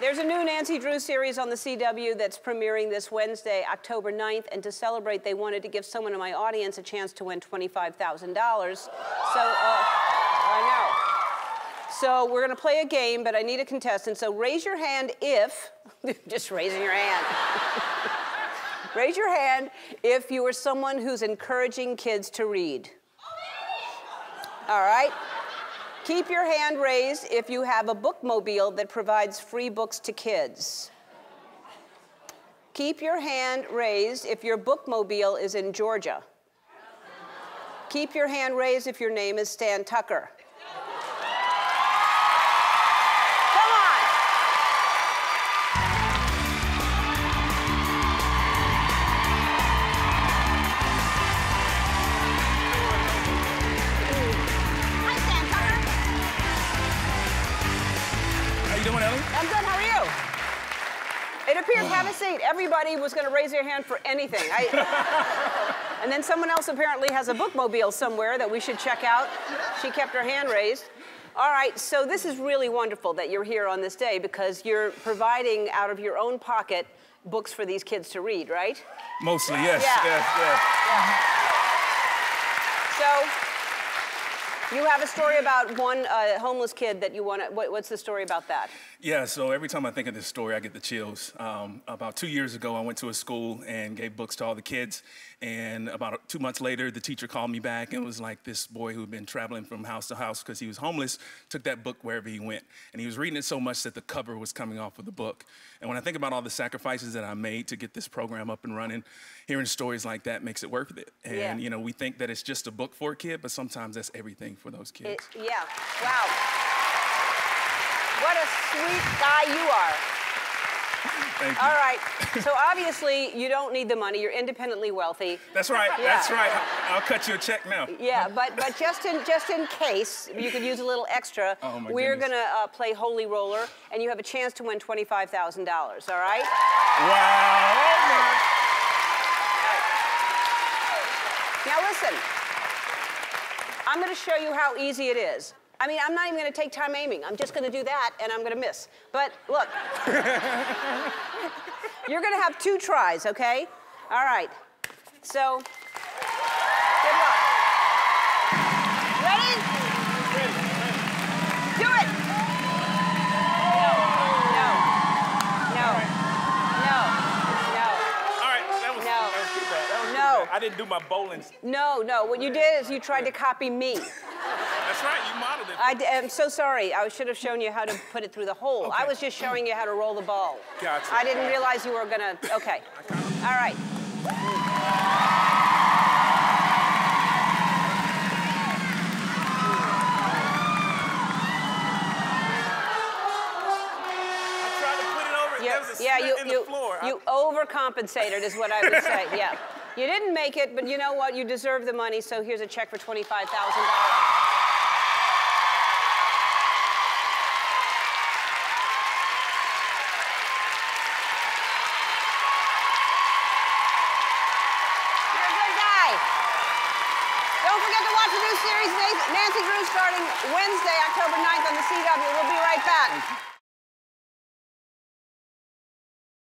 There's a new Nancy Drew series on The CW that's premiering this Wednesday, October 9th, and to celebrate, they wanted to give someone in my audience a chance to win $25,000. So, I know. So we're gonna play a game, but I need a contestant, so raise your hand if... Just raising your hand. Raise your hand if you are someone who's encouraging kids to read. All right? Keep your hand raised if you have a bookmobile that provides free books to kids. Keep your hand raised if your bookmobile is in Georgia. Keep your hand raised if your name is Stan Tucker. I'm good, how are you? It appears, have a seat, everybody was gonna raise their hand for anything. And then someone else apparently has a bookmobile somewhere that we should check out. She kept her hand raised. All right, so this is really wonderful that you're here on this day because you're providing out of your own pocket books for these kids to read, right? Mostly, yes, yes. So. You have a story about one homeless kid that you want to... What's the story about that? Yeah, so every time I think of this story, I get the chills. About 2 years ago, I went to a school and gave books to all the kids. And about 2 months later, the teacher called me back and was like, this boy who had been traveling from house to house because he was homeless took that book wherever he went. And he was reading it so much that the cover was coming off of the book. And when I think about all the sacrifices that I made to get this program up and running, hearing stories like that makes it worth it. And, you know, we think that it's just a book for a kid, but sometimes that's everything for those kids. Wow. What a sweet guy you are. Thank you. All right, so obviously you don't need the money, you're independently wealthy. That's right, that's right. I'll cut you a check now. Yeah, but just in case, you could use a little extra, we're gonna play Holy Roller, and you have a chance to win $25,000, all right? Wow. Now listen. I'm gonna show you how easy it is. I mean, I'm not even gonna take time aiming. I'm just gonna do that and I'm gonna miss. But look, you're gonna have two tries, okay? All right, so good luck. Ready? Do it! I didn't do my bowling. No. What you did is you tried to copy me. That's right. You modeled it. I'm so sorry. I should have shown you how to put it through the hole. Okay. I was just showing you how to roll the ball. Gotcha. I didn't realize you were gonna. Okay. All right. I tried to put it over. There was a slit in the floor. You overcompensated, is what I would say. Yeah. You didn't make it, but you know what? You deserve the money, so here's a check for $25,000. You're a good guy. Don't forget to watch the new series, Nancy Drew, starting Wednesday, October 9th on The CW. We'll be right back.